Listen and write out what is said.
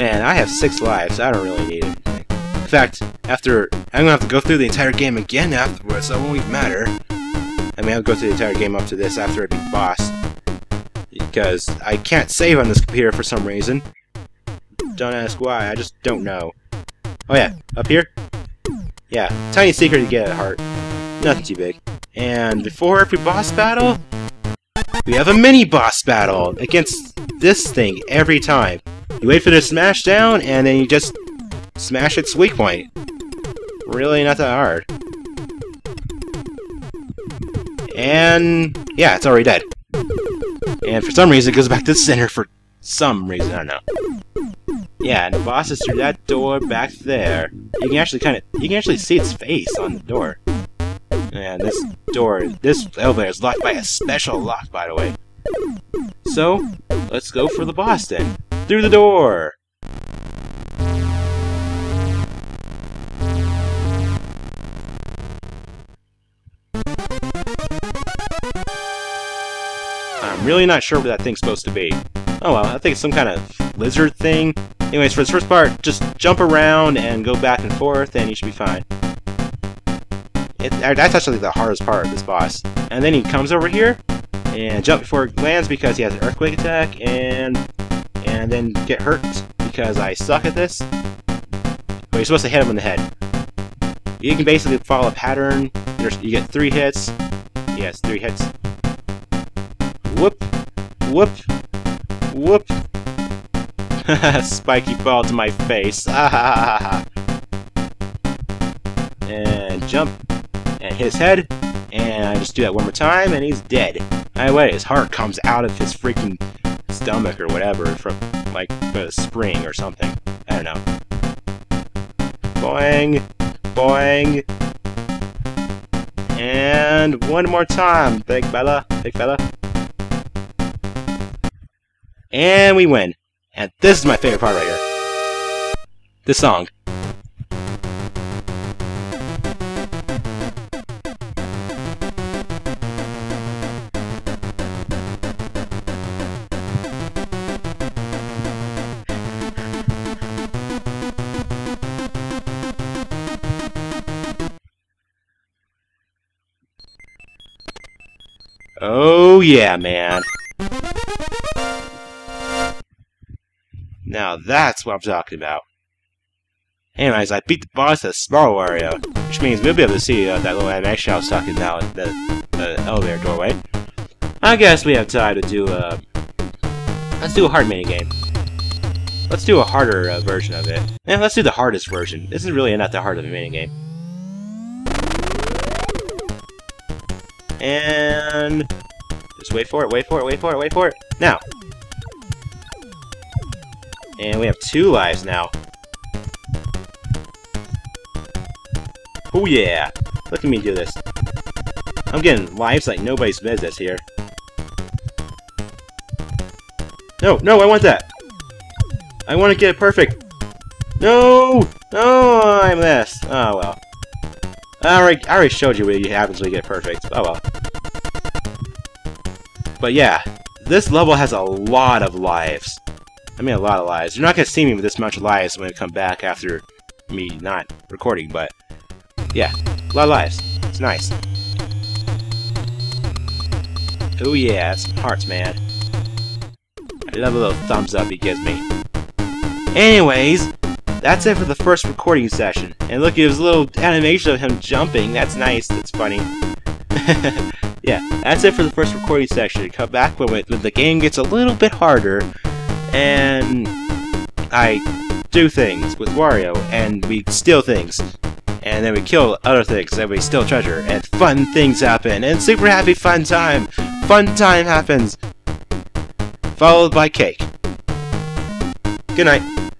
Man, I have 6 lives. I don't really need it. In fact, I'm gonna have to go through the entire game again afterwards, so it won't even matter. I mean, I'll go through the entire game up to this after a big boss. Because I can't save on this computer for some reason. Don't ask why, I just don't know. Oh yeah, up here? Yeah, tiny secret to get at heart. Nothing too big. And before every boss battle, we have a mini-boss battle against this thing every time. You wait for the smash down, and then you just smash its weak point. Really not that hard. And yeah, it's already dead. And for some reason, it goes back to the center for some reason, I don't know. Yeah, and the boss is through that door back there. You can actually you can actually see its face on the door. And this door, this elevator is locked by a special lock, by the way. So, let's go for the boss then. Through the door! I'm really not sure what that thing's supposed to be. Oh well, I think it's some kind of lizard thing. Anyways, for this first part, just jump around and go back and forth and you should be fine. That's actually the hardest part of this boss. And then he comes over here, and jump before it lands because he has an earthquake attack, and then get hurt because I suck at this. But you're supposed to hit him in the head. You can basically follow a pattern. You get 3 hits. Yes, 3 hits. Whoop, whoop, whoop. Spiky ball to my face. And jump. And hit his head, and I just do that one more time, and he's dead. Either way, his heart comes out of his freaking stomach or whatever from, like, a spring or something. I don't know. Boing! Boing! And one more time! Big fella! Big fella! And we win! And this is my favorite part right here. This song. Oh yeah, man. Now that's what I'm talking about. Anyways, I beat the boss at Small Wario, which means we'll be able to see that little animation I was talking about at the elevator doorway. I guess we have time to do a... Let's do a hard minigame. Let's do a harder version of it. And let's do the hardest version. This is really not that hard of a minigame. And just wait for it, wait for it, wait for it, wait for it. Now! And we have 2 lives now. Oh yeah! Look at me do this. I'm getting lives like nobody's business here. No, no, I want that! I want to get it perfect! No! No, I missed! Oh well. I already showed you what happens when you get perfect. Oh well. But yeah, this level has a lot of lives. I mean a lot of lives. You're not going to see me with this much lives when I come back after me not recording, but... Yeah, a lot of lives. It's nice. Oh yeah, some hearts, man. I love a little thumbs up he gives me. Anyways, that's it for the first recording session. And look, it was a little animation of him jumping. That's nice. That's funny. Yeah, that's it for the first recording session. Come back when the game gets a little bit harder, and I do things with Wario, and we steal things, and then we kill other things, and we steal treasure, and fun things happen, and super happy fun time! Fun time happens! Followed by cake. Good night.